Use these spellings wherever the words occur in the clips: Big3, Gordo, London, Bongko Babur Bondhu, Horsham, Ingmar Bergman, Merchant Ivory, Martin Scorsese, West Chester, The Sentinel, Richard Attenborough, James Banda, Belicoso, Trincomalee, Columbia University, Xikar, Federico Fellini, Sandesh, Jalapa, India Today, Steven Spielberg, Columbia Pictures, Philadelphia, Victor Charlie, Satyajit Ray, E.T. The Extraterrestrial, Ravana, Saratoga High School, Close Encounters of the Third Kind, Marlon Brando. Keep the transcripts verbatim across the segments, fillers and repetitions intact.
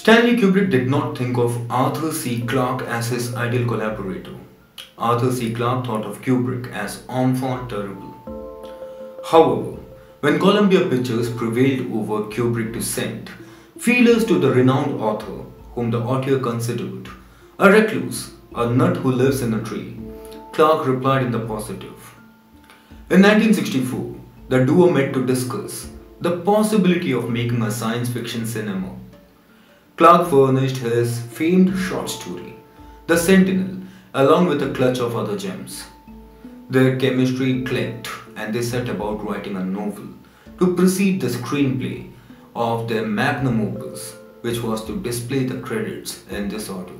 Stanley Kubrick did not think of Arthur C Clarke as his ideal collaborator. Arthur C Clarke thought of Kubrick as enfant terrible. However, when Columbia Pictures prevailed over Kubrick to send feelers to the renowned author, whom the author considered a recluse, a nut who lives in a tree, Clarke replied in the positive. In nineteen sixty-four, the duo met to discuss the possibility of making a science fiction cinema. Clarke furnished his famed short story, The Sentinel, along with a clutch of other gems. Their chemistry clicked and they set about writing a novel to precede the screenplay of their magnum opus, which was to display the credits in this order.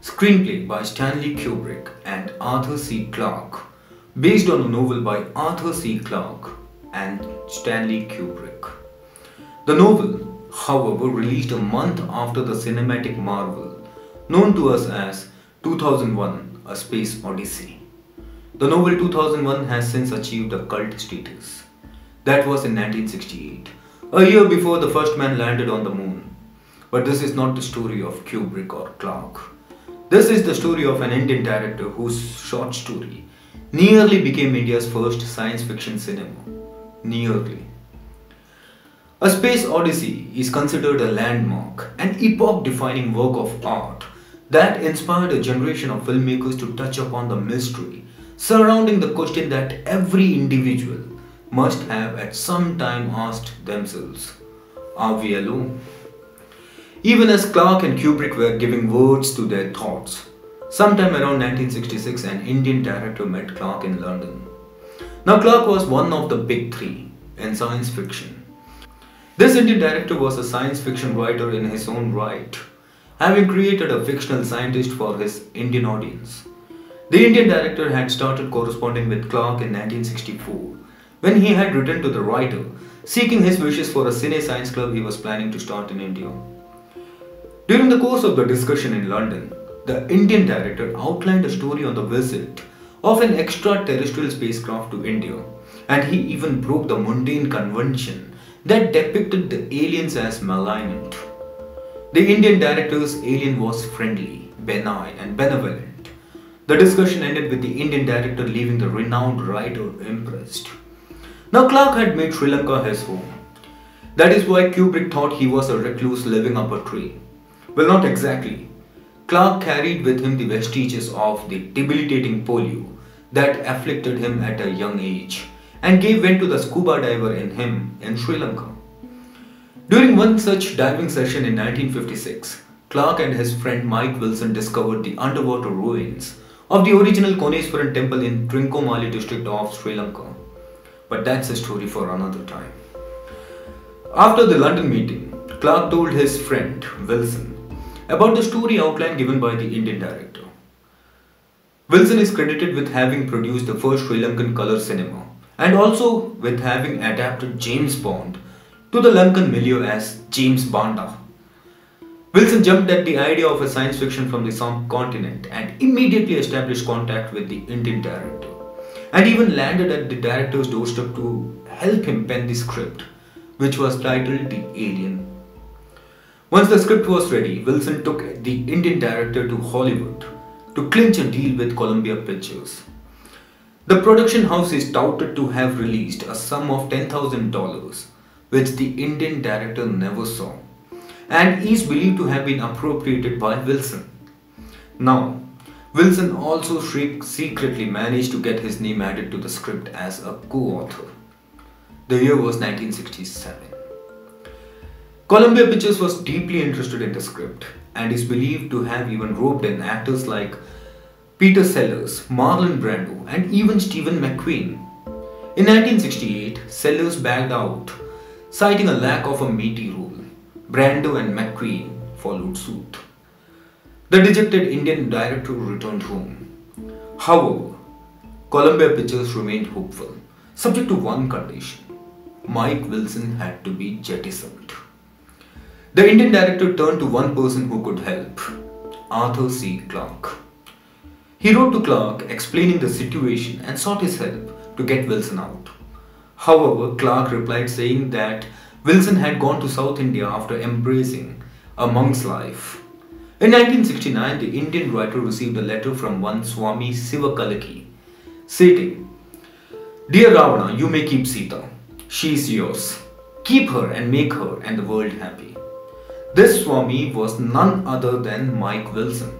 Screenplay by Stanley Kubrick and Arthur C Clarke, based on a novel by Arthur C Clarke and Stanley Kubrick. The novel, however, released a month after the cinematic marvel known to us as two thousand one: A Space Odyssey. The novel two thousand one has since achieved a cult status. That was in nineteen sixty-eight, a year before the first man landed on the moon. But this is not the story of Kubrick or Clarke. This is the story of an Indian director whose short story nearly became India's first science fiction cinema. Nearly. A Space Odyssey is considered a landmark, an epoch-defining work of art that inspired a generation of filmmakers to touch upon the mystery surrounding the question that every individual must have at some time asked themselves, are we alone? Even as Clarke and Kubrick were giving words to their thoughts, sometime around nineteen sixty-six an Indian director met Clarke in London. Now Clarke was one of the big three in science fiction. This Indian director was a science fiction writer in his own right, having created a fictional scientist for his Indian audience. The Indian director had started corresponding with Clarke in nineteen sixty-four, when he had written to the writer, seeking his wishes for a cine-science club he was planning to start in India. During the course of the discussion in London, the Indian director outlined a story on the visit of an extraterrestrial spacecraft to India, and he even broke the mundane convention that depicted the aliens as malignant. The Indian director's alien was friendly, benign and benevolent. The discussion ended with the Indian director leaving the renowned writer impressed. Now Clarke had made Sri Lanka his home. That is why Kubrick thought he was a recluse living up a tree. Well, not exactly. Clarke carried with him the vestiges of the debilitating polio that afflicted him at a young age and gave vent to the scuba diver in him in Sri Lanka. During one such diving session in nineteen fifty-six, Clarke and his friend Mike Wilson discovered the underwater ruins of the original Koneswaram temple in Trincomalee district of Sri Lanka. But that's a story for another time. After the London meeting, Clarke told his friend Wilson about the story outline given by the Indian director. Wilson is credited with having produced the first Sri Lankan colour cinema and also with having adapted James Bond to the Lankan milieu as James Banda. Wilson jumped at the idea of a science fiction from the subcontinent and immediately established contact with the Indian director, and even landed at the director's doorstep to help him pen the script, which was titled The Alien. Once the script was ready, Wilson took the Indian director to Hollywood to clinch a deal with Columbia Pictures. The production house is touted to have released a sum of ten thousand dollars, which the Indian director never saw, and is believed to have been appropriated by Wilson. Now, Wilson also secretly managed to get his name added to the script as a co-author. The year was nineteen sixty-seven. Columbia Pictures was deeply interested in the script and is believed to have even roped in actors like Peter Sellers, Marlon Brando and even Steven McQueen. In nineteen sixty-eight, Sellers backed out, citing a lack of a meaty role. Brando and McQueen followed suit. The dejected Indian director returned home. However, Columbia Pictures remained hopeful, subject to one condition. Mike Wilson had to be jettisoned. The Indian director turned to one person who could help, Arthur C Clarke. He wrote to Clarke explaining the situation and sought his help to get Wilson out. However, Clarke replied saying that Wilson had gone to South India after embracing a monk's life. In nineteen sixty-nine, the Indian writer received a letter from one Swami Sivakalaki stating, "Dear Ravana, you may keep Sita. She is yours. Keep her and make her and the world happy." This Swami was none other than Mike Wilson.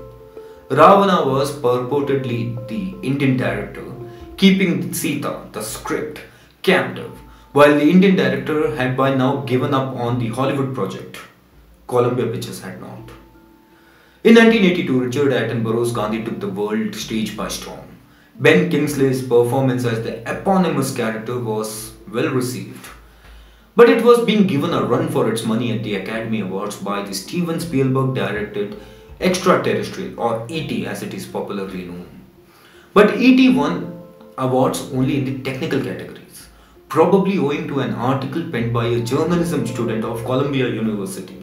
Ravana was purportedly the Indian director, keeping Sita, the script, captive, while the Indian director had by now given up on the Hollywood project. Columbia Pictures had not. In nineteen eighty-two, Richard Attenborough's Gandhi took the world stage by storm. Ben Kingsley's performance as the eponymous character was well received, but it was being given a run for its money at the Academy Awards by the Steven Spielberg-directed Extraterrestrial, or E T as it is popularly known. But E T won awards only in the technical categories, probably owing to an article penned by a journalism student of Columbia University.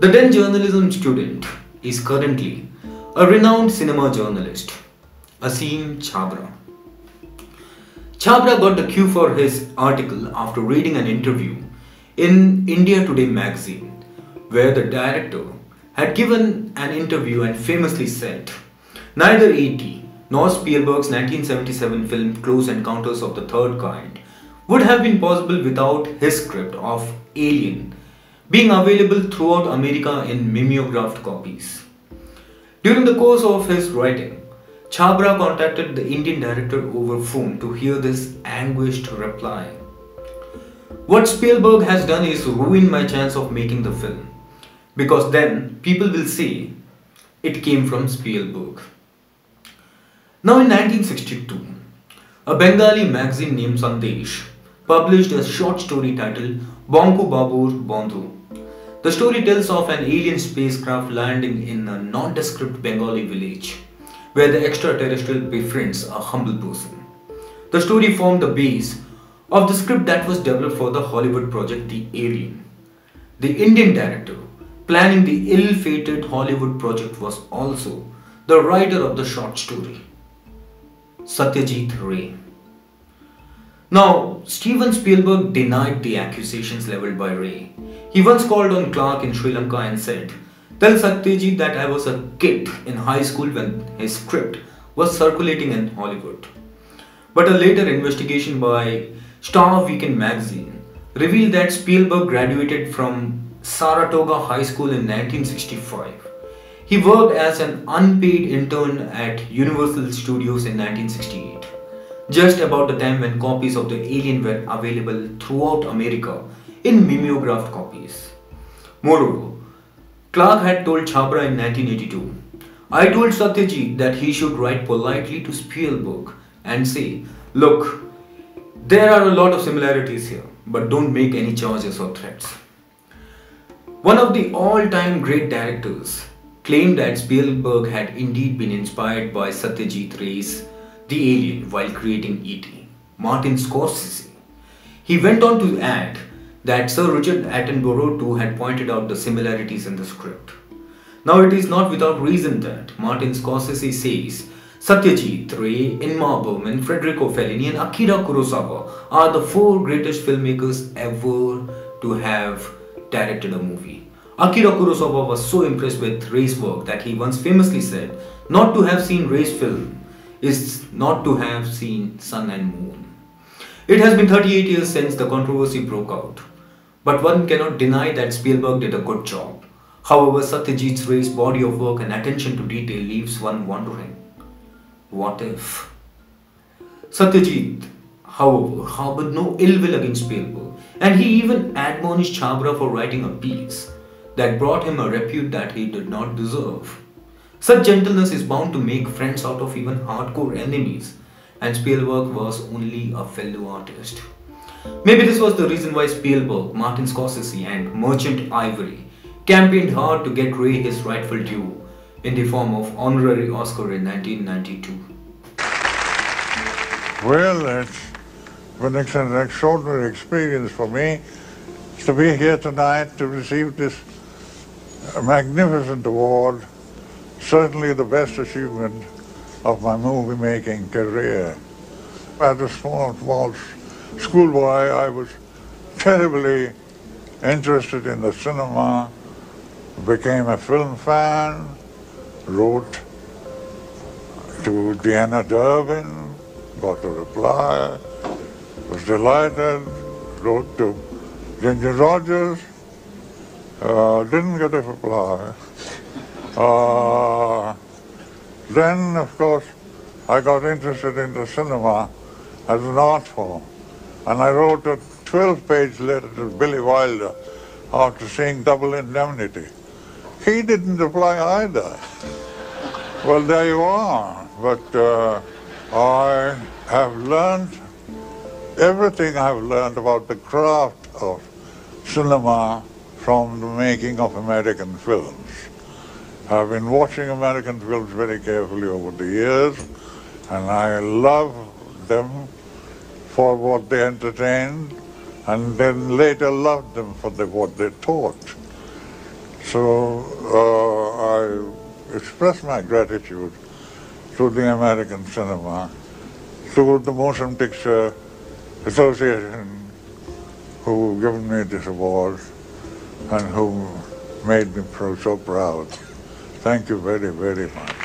The then journalism student is currently a renowned cinema journalist, Aseem Chhabra. Chhabra got the cue for his article after reading an interview in India Today magazine, where the director had given an interview and famously said, "Neither E T nor Spielberg's nineteen seventy-seven film Close Encounters of the Third Kind would have been possible without his script of Alien being available throughout America in mimeographed copies." During the course of his writing, Chhabra contacted the Indian director over phone to hear this anguished reply. "What Spielberg has done is ruin my chance of making the film, because then people will say it came from Spielberg." Now in nineteen sixty-two, a Bengali magazine named Sandesh published a short story titled Bongko Babur Bondhu. The story tells of an alien spacecraft landing in a nondescript Bengali village, where the extraterrestrial befriends a humble person. The story formed the base of the script that was developed for the Hollywood project The Alien. The Indian director planning the ill-fated Hollywood project was also the writer of the short story, Satyajit Ray. Now, Steven Spielberg denied the accusations leveled by Ray. He once called on Clarke in Sri Lanka and said, "Tell Satyajit that I was a kid in high school when his script was circulating in Hollywood." But a later investigation by Star Weekend magazine revealed that Spielberg graduated from Saratoga High School in nineteen sixty-five. He worked as an unpaid intern at Universal Studios in nineteen sixty-eight, just about the time when copies of The Alien were available throughout America in mimeographed copies. Moreover, Clarke had told Chhabra in nineteen eighty-two, "I told Satyajit that he should write politely to Spielberg and say, look, there are a lot of similarities here, but don't make any charges or threats." One of the all-time great directors claimed that Spielberg had indeed been inspired by Satyajit Ray's The Alien while creating E T, Martin Scorsese. He went on to add that Sir Richard Attenborough too had pointed out the similarities in the script. Now it is not without reason that Martin Scorsese says Satyajit Ray, Ingmar Bergman, Federico Fellini and Akira Kurosawa are the four greatest filmmakers ever to have directed a movie. Akira Kurosawa was so impressed with Ray's work that he once famously said, "Not to have seen Ray's film is not to have seen Sun and Moon." It has been thirty-eight years since the controversy broke out, but one cannot deny that Spielberg did a good job. However, Satyajit Ray's body of work and attention to detail leaves one wondering, what if? Satyajit, however, harbored no ill will against Spielberg, and he even admonished Chhabra for writing a piece that brought him a repute that he did not deserve. Such gentleness is bound to make friends out of even hardcore enemies, and Spielberg was only a fellow artist. Maybe this was the reason why Spielberg, Martin Scorsese and Merchant Ivory campaigned hard to get Ray his rightful due in the form of honorary Oscar in nineteen ninety-two. Well, it's been an extraordinary experience for me to be here tonight to receive this magnificent award, certainly the best achievement of my movie-making career. As a small, small schoolboy, I was terribly interested in the cinema became a film fan, wrote to Deanna Durbin, got a reply, was delighted, wrote to Ginger Rogers, uh, didn't get a reply. Uh, then, of course, I got interested in the cinema as an art form, and I wrote a twelve-page letter to Billy Wilder after seeing Double Indemnity. He didn't reply either. Well, there you are. But uh, I have learned everything I've learned about the craft of cinema from the making of American films. I've been watching American films very carefully over the years, and I love them for what they entertained, and then later loved them for the, what they taught. So uh, I express my gratitude to the American cinema, to the Motion Picture Association who given me this award and who made me so proud. Thank you very, very much.